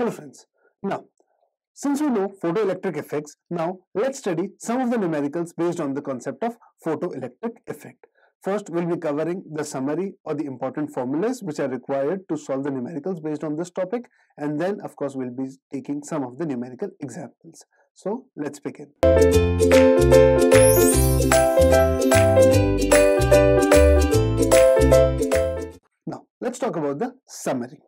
Hello friends, now since we know photoelectric effects, now let's study some of the numericals based on the concept of photoelectric effect. First, we'll be covering the summary or the important formulas which are required to solve the numericals based on this topic, and then of course we'll be taking some of the numerical examples. So let's begin. Now let's talk about the summary.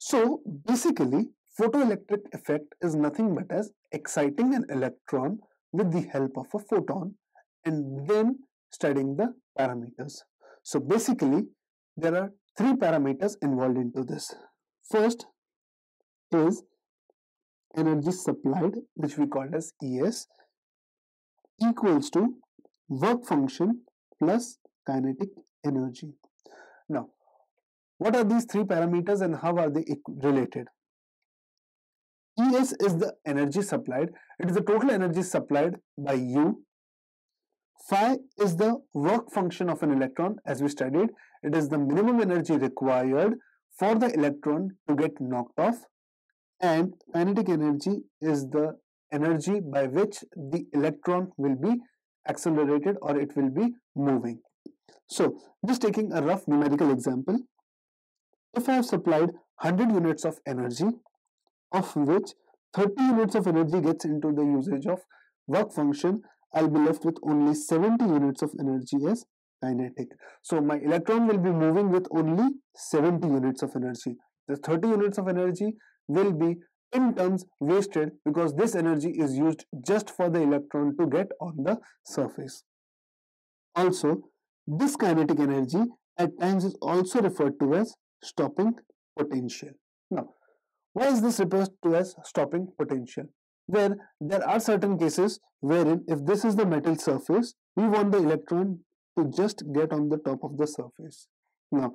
So basically, photoelectric effect is nothing but as exciting an electron with the help of a photon and then studying the parameters. So basically, there are three parameters involved into this. First is energy supplied, which we called as ES, equals to work function plus kinetic energy. Now, what are these three parameters and how are they related? ES is the energy supplied. It is the total energy supplied by U. Phi is the work function of an electron, as we studied. It is the minimum energy required for the electron to get knocked off. And kinetic energy is the energy by which the electron will be accelerated or it will be moving. So, just taking a rough numerical example. If I have supplied 100 units of energy, of which 30 units of energy gets into the usage of work function, I'll be left with only 70 units of energy as kinetic. So my electron will be moving with only 70 units of energy. The 30 units of energy will be in turns wasted because this energy is used just for the electron to get on the surface. Also, this kinetic energy at times is also referred to as stopping potential. Now, why is this referred to as stopping potential? Where there are certain cases wherein if this is the metal surface, we want the electron to just get on the top of the surface. Now,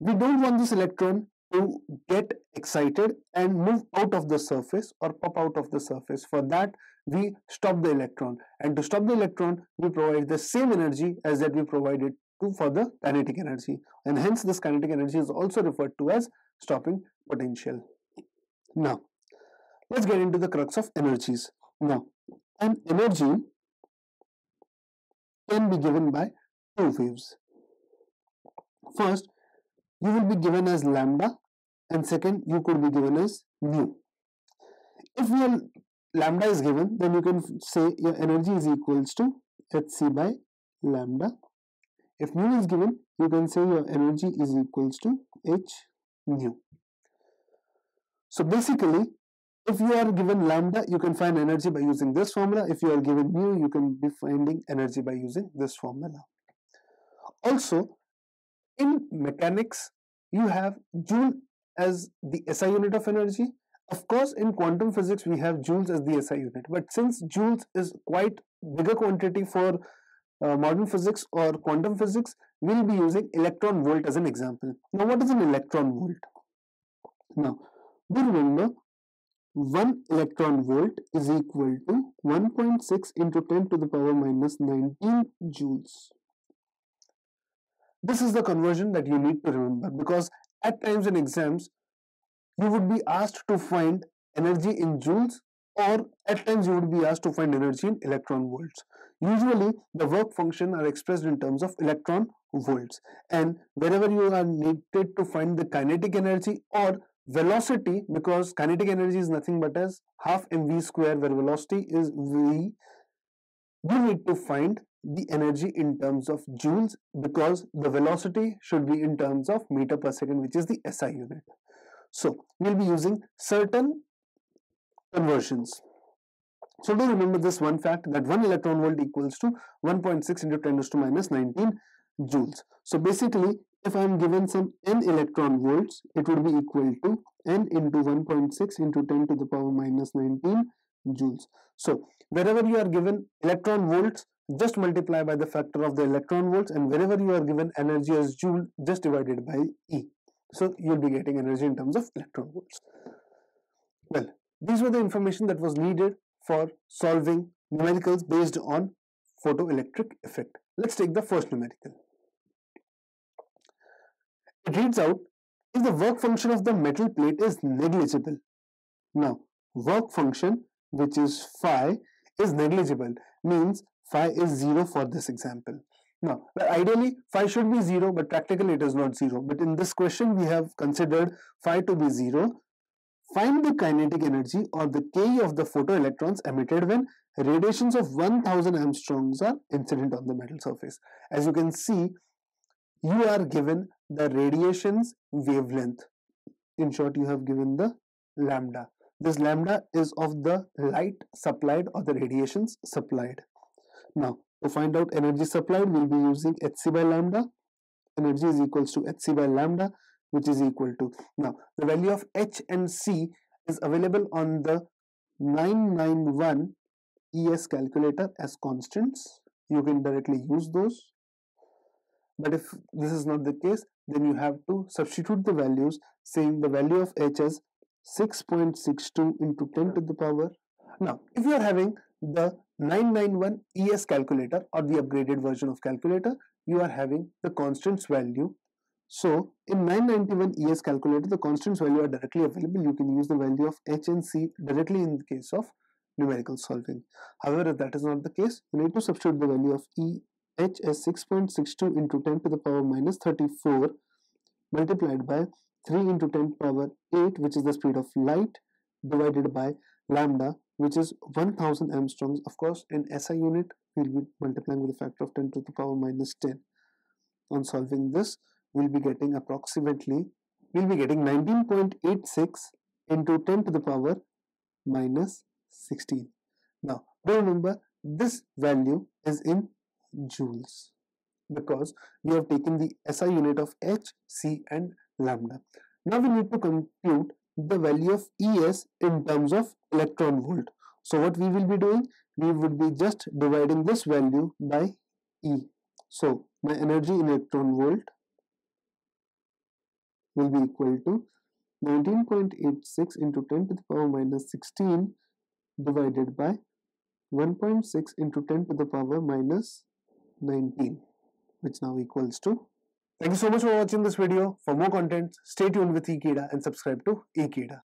we don't want this electron to get excited and move out of the surface or pop out of the surface. For that, we stop the electron. And to stop the electron, we provide the same energy as that we provided for the kinetic energy. And hence, this kinetic energy is also referred to as stopping potential. Now, let's get into the crux of energies. Now, an energy can be given by two waves. First, you will be given as lambda, and second, you could be given as nu. If your lambda is given, then you can say your energy is equals to hc by lambda. If nu is given, you can say your energy is equals to h nu. So basically, if you are given lambda, you can find energy by using this formula. If you are given mu, you can be finding energy by using this formula. Also, in mechanics, you have joule as the SI unit of energy. Of course, in quantum physics, we have joules as the SI unit. But since joules is quite bigger quantity for modern physics or quantum physics, we'll be using electron volt as an example. Now, what is an electron volt? Now, do remember, 1 electron volt is equal to 1.6 into 10 to the power minus 19 joules. This is the conversion that you need to remember, because at times in exams, you would be asked to find energy in joules, or at times you would be asked to find energy in electron volts. Usually, the work function are expressed in terms of electron volts. And wherever you are needed to find the kinetic energy or velocity, because kinetic energy is nothing but as half mv square, where velocity is v, you need to find the energy in terms of joules, because the velocity should be in terms of meter per second, which is the SI unit. So, we'll be using certain conversions. So, do remember this one fact, that 1 electron volt equals to 1.6 into 10 to minus 19 joules. So, basically, if I am given some n electron volts, it would be equal to n into 1.6 into 10 to the power minus 19 joules. So, wherever you are given electron volts, just multiply by the factor of the electron volts, and wherever you are given energy as joule, just divided by E. So, you will be getting energy in terms of electron volts. Well, these were the information that was needed for solving numericals based on photoelectric effect. Let's take the first numerical. It reads out if the work function of the metal plate is negligible. Now, work function, which is phi, is negligible, means phi is 0 for this example. Now, ideally phi should be 0, but practically it is not 0. But in this question, we have considered phi to be 0. Find the kinetic energy or the Ke of the photoelectrons emitted when radiations of 1000 angstroms are incident on the metal surface. As you can see, you are given the radiation's wavelength. In short, you have given the lambda. This lambda is of the light supplied or the radiations supplied. Now, to find out energy supplied, we'll be using hc by lambda. Energy is equals to hc by lambda, which is equal to, now the value of h and c is available on the 991 ES calculator as constants. You can directly use those. But if this is not the case, then you have to substitute the values, saying the value of h as 6.62 into 10 to the power. Now, if you are having the 991 ES calculator or the upgraded version of calculator, you are having the constants value. So, in 991 ES calculator, the constants value are directly available. You can use the value of h and c directly in the case of numerical solving. However, if that is not the case, you need to substitute the value of h as 6.62 into 10 to the power minus 34 multiplied by 3 into 10 power 8, which is the speed of light, divided by lambda, which is 1000 angstroms. Of course, in SI unit, we'll be multiplying with a factor of 10 to the power minus 10. On solving this, we'll be getting 19.86 into 10 to the power minus 16. Now, remember, this value is in joules because we have taken the SI unit of h, c and lambda. Now we need to compute the value of ES in terms of electron volt. So what we will be doing? We would be just dividing this value by E. So my energy in electron volt will be equal to 19.86 into 10 to the power minus 16 divided by 1.6 into 10 to the power minus 19, which now equals to. Thank you so much for watching this video. For more content, stay tuned with Ekeeda and subscribe to Ekeeda.